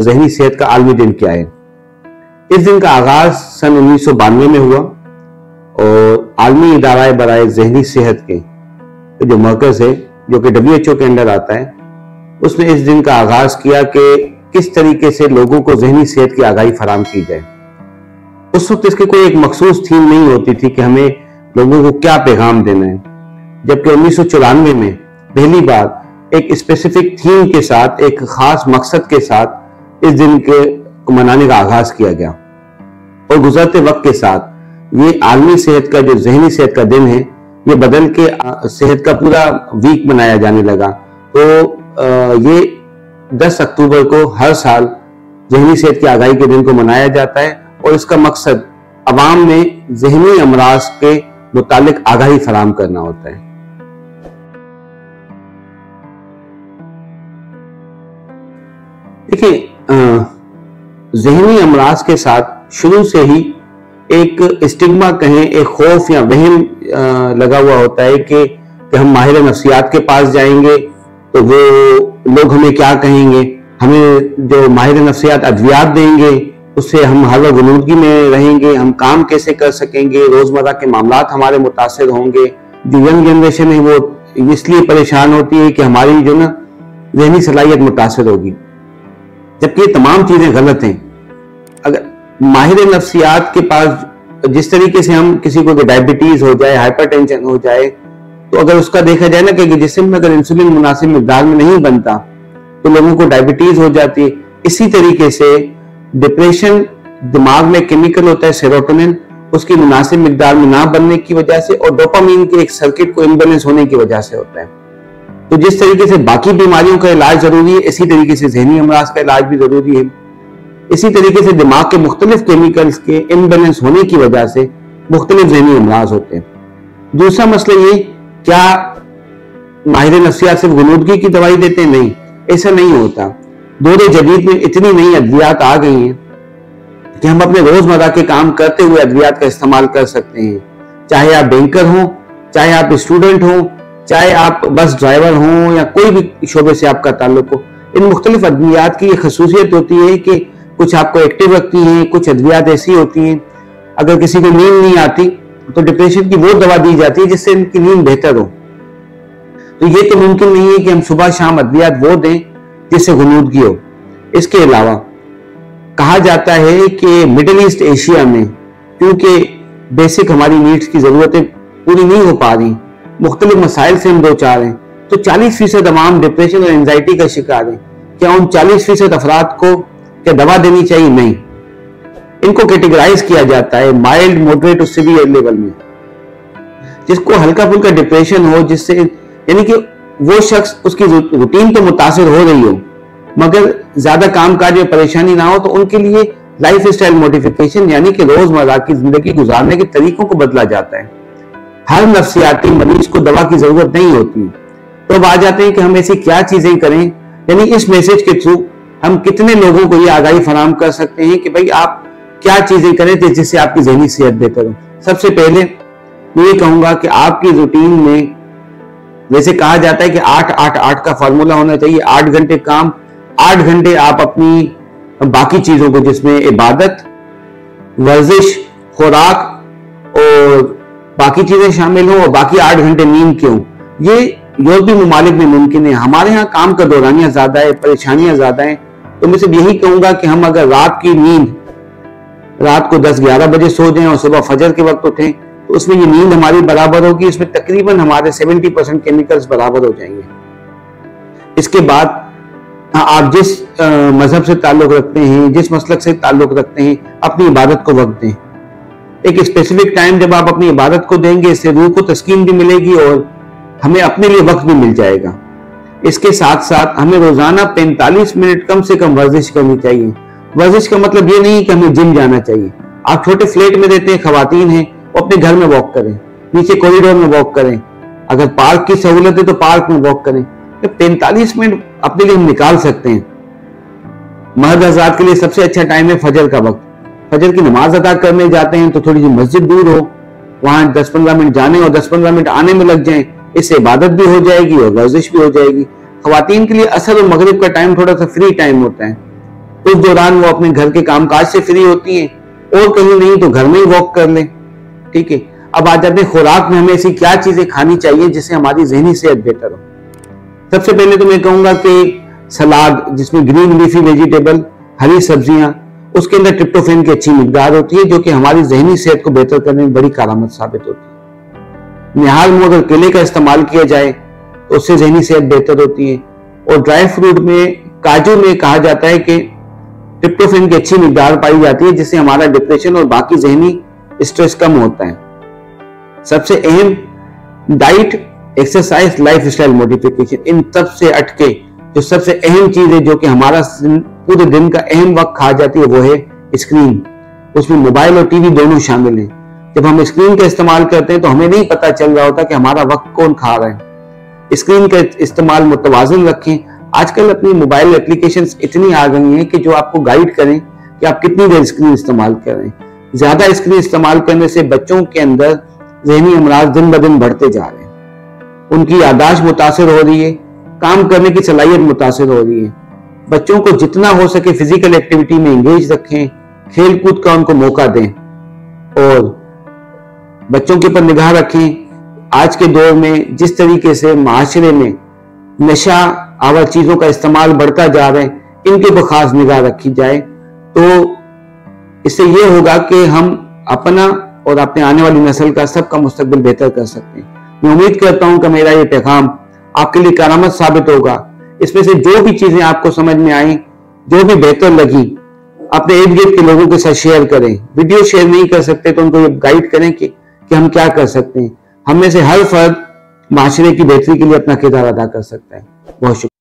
जहनी सेहत का आलमी दिन क्या है। इस दिन का आगाज सन 1992 में हुआ और आलमी इदारा बराए जहनी सेहत के जो मरकज है जो कि WHO के अंडर आता है उसने इस दिन का आगाज किया कि किस तरीके से लोगों को जहनी सेहत की आगाही फराहम की जाए। उस वक्त इसकी कोई एक मखसूस थीम नहीं होती थी कि हमें लोगों को क्या पैगाम देना है, जबकि 1994 में पहली बार एक स्पेसिफिक थीम के साथ एक खास मकसद के साथ इस दिन के मनाने का आगाज किया गया। और गुजरते वक्त के साथ ये आलमी सेहत का जो जहनी सेहत का दिन है ये बदल के सेहत का पूरा वीक मनाया जाने लगा। तो ये 10 अक्टूबर को हर साल जहनी सेहत की आगाही के दिन को मनाया जाता है और इसका मकसद अवाम में जहनी अमराज के मुतालिक आगाही फराहम करना होता है। देखिए, जहनी अमराज के साथ शुरू से ही एक स्टिग्मा कहें, एक खौफ या वहम लगा हुआ होता है कि हम माहिर नफ्सियात के पास जाएंगे तो वो लोग हमें क्या कहेंगे, हमें जो माहिर नफ्सियात अद्वियात देंगे उससे हम हर वक्त गुनूदगी में रहेंगे, हम काम कैसे कर सकेंगे, रोजमर्रा के मामलात हमारे मुतासर होंगे। जो यंग जनरेशन है वो इसलिए परेशान होती है कि हमारी जो ना जहनी सलाहियत मुतासर होगी, जबकि ये तमाम चीज़ें गलत हैं। अगर माहिर नफ्सियात के पास जिस तरीके से हम किसी को डायबिटीज़ हो जाए, हाइपरटेंशन हो जाए, तो अगर उसका देखा जाए ना कि जिसम में अगर इंसुलिन मुनासिब मिकदार में नहीं बनता तो लोगों को डायबिटीज़ हो जाती है। इसी तरीके से डिप्रेशन, दिमाग में केमिकल होता है सेरोटोनिन, उसकी मुनासिब मिकदार में ना बनने की वजह से और डोपामीन के एक सर्किट को इम्बैलेंस होने की वजह से होता है। तो जिस तरीके से बाकी बीमारियों का इलाज जरूरी है, इसी तरीके से जहनी अमराज का इलाज भी जरूरी है। इसी तरीके से दिमाग के मुख्तलिफ केमिकल्स के इम्बैलेंस होने की वजह से मुख्तलिफ जहनी अमराज होते हैं। दूसरा मसला ये, क्या माहिर नफ्सियात सिर्फ गुनूदगी की दवाई देते हैं? नहीं, ऐसा नहीं होता। दौरे जदीद में इतनी नई अद्वियात आ गई हैं कि हम अपने रोजमर्रा के काम करते हुए अद्वियात का इस्तेमाल कर सकते हैं। चाहे आप बैंकर हों, चाहे आप स्टूडेंट हों, चाहे आप बस ड्राइवर हों या कोई भी शोबे से आपका ताल्लुक हो, इन मुख्तलिफ अद्वियात की ये खसूसियत होती है कि कुछ आपको एक्टिव रखती हैं, कुछ अद्वियात ऐसी होती हैं अगर किसी को नींद नहीं आती तो डिप्रेशन की वो दवा दी जाती है जिससे इनकी नींद बेहतर हो। तो ये तो मुमकिन नहीं है कि हम सुबह शाम अद्वियात वो दें जिससे गुनूदगी हो। इसके अलावा कहा जाता है कि मिडिल ईस्ट एशिया में क्योंकि बेसिक हमारी नीड्स की ज़रूरतें पूरी नहीं हो पा रही, मुख्तलिफ मसाइल से हम दो चार हैं, तो 40% अवाम डिप्रेशन और एनजाइटी का शिकार है। क्या उन 40% अफराद को क्या दवा देनी चाहिए? नहीं, इनको कैटेगराइज किया जाता है माइल्ड, मॉडरेट और सीवियर लेवल में। जिसको हल्का फुल्का डिप्रेशन हो, जिससे यानी कि वो शख्स उसकी रूटीन तो मुतासर हो रही हो मगर ज्यादा काम काज में परेशानी ना हो, तो उनके लिए लाइफ स्टाइल मॉडिफिकेशन यानी कि रोजमर्रा की जिंदगी गुजारने के तरीकों को बदला जाता है। हर नफ्सियाती मरीज को दवा की जरूरत नहीं होती। तो अब आ जाते हैं कि हम ऐसी क्या चीजें करें, यानी इस मैसेज के थ्रू हम कितने लोगों को ये आगाही फराहम कर सकते हैं कि भाई आप क्या चीजें करें जिससे आपकी जहनी सेहत बेहतर हो। सबसे पहले मैं ये कहूँगा कि आपकी रूटीन में जैसे कहा जाता है कि 8-8-8 का फार्मूला होना चाहिए, 8 घंटे काम, 8 घंटे आप अपनी बाकी चीज़ों को जिसमें इबादत, वर्जिश, खुराक और बाकी चीज़ें शामिल हों और बाकी 8 घंटे नींद के हों। ये यूरोपीय ममालिक में मुमकिन है, हमारे यहाँ काम का दौरानियाँ ज़्यादा है, परेशानियाँ ज़्यादा हैं। तो मैं सिर्फ यही कहूँगा कि हम अगर रात की नींद रात को 10-11 बजे सो जाएँ और सुबह फजर के वक्त उठें तो उसमें ये नींद हमारी बराबर होगी, इसमें तकरीबन हमारे 70% केमिकल्स बराबर हो जाएंगे। इसके बाद आप जिस मजहब से ताल्लुक रखते हैं, जिस मसलक से ताल्लुक रखते हैं, अपनी इबादत को वक्त दें। एक स्पेसिफिक टाइम जब आप अपनी इबादत को देंगे इससे रूह को तस्कीन भी मिलेगी और हमें अपने लिए वक्त भी मिल जाएगा। इसके साथ साथ हमें रोजाना 45 मिनट कम से कम वर्जिश करनी चाहिए। वर्जिश का मतलब ये नहीं कि हमें जिम जाना चाहिए। आप छोटे फ्लैट में रहते हैं, खवातीन हैं, अपने घर में वॉक करें, नीचे कॉरिडोर में वॉक करें, अगर पार्क की सहूलत है तो पार्क में वॉक करें। 45 मिनट अपने लिए निकाल सकते हैं। मर्द हज़रात के लिए सबसे अच्छा टाइम है फजर का वक्त। फजर की नमाज अदा करने जाते हैं तो थोड़ी सी मस्जिद दूर हो, वहां 10-15 मिनट जाने और 10-15 मिनट आने में लग जाएं, इससे इबादत भी हो जाएगी और वर्जिश भी हो जाएगी। ख्वातीन के लिए असर और मगरिब का टाइम थोड़ा सा फ्री टाइम होता है, उस दौरान वो अपने घर के कामकाज से फ्री होती हैं और कहीं नहीं तो घर में ही वॉक कर लें। ठीक है, अब आ जाते हैं खुराक में हमें ऐसी क्या चीजें खानी चाहिए जिससे हमारी जहनी सेहत बेहतर हो। सबसे पहले तो मैं कहूंगा कि सलाद जिसमें ग्रीन लीफी वेजिटेबल, हरी सब्जियां, उसके अंदर ट्रिप्टोफैन की अच्छी मिकदार होती है जो कि हमारी जहनी सेहत को बेहतर करने में बड़ी कारामद साबित होती है। निहाल में अगर केले का इस्तेमाल किया जाए तो उससे जहनी सेहत बेहतर होती है। और ड्राई फ्रूट में काजू में कहा जाता है कि ट्रिप्टोफैन की अच्छी मिकदार पाई जाती है जिससे हमारा डिप्रेशन और बाकी जहनी स्ट्रेस कम होता है। सबसे अहम diet, exercise, life style modification, इन सब से अटके जो सबसे अहम चीज है जो कि हमारा पूरे दिन का अहम वक्त खा जाती है वो है स्क्रीन। उसमें मोबाइल और टीवी दोनों शामिल हैं। जब हम स्क्रीन का इस्तेमाल करते हैं तो हमें नहीं पता चल रहा होता कि हमारा वक्त कौन खा रहा है। स्क्रीन का इस्तेमाल मुतवाज़िन रखें। आजकल अपनी मोबाइल एप्लीकेशंस इतनी आ गई हैं कि जो आपको गाइड करें कि आप कितनी देर स्क्रीन इस्तेमाल कर रहे हैं। ज्यादा स्क्रीन इस्तेमाल करने से बच्चों के अंदर जहनी अमराज दिन ब दिन बढ़ते जा रहे हैं, उनकी यादाश्त मुतासर हो रही है, काम करने की सलाहियत मुतासर हो रही है। बच्चों को जितना हो सके फिजिकल एक्टिविटी में एंगेज रखें, खेल कूद का उनको मौका दें और बच्चों के ऊपर निगाह रखें। आज के दौर में जिस तरीके से माशरे में नशा आवा चीजों का इस्तेमाल बढ़ता जा रहा है, इनके पर खास निगाह रखी जाए तो इससे ये होगा कि हम अपना और अपने आने वाली नस्ल का सबका मुस्तकबिल बेहतर कर सकते हैं। मैं उम्मीद करता हूँ कि मेरा ये पैगाम आपके लिए करामत साबित होगा। इसमें से जो भी चीजें आपको समझ में आई, जो भी बेहतर लगी, अपने इर्द गिर्द के लोगों के साथ शेयर करें। वीडियो शेयर नहीं कर सकते तो उनको गाइड करें कि हम क्या कर सकते हैं। हम में से हर फर्द माशरे की बेहतरी के लिए अपना किरदार अदा कर सकता है। बहुत शुक्रिया।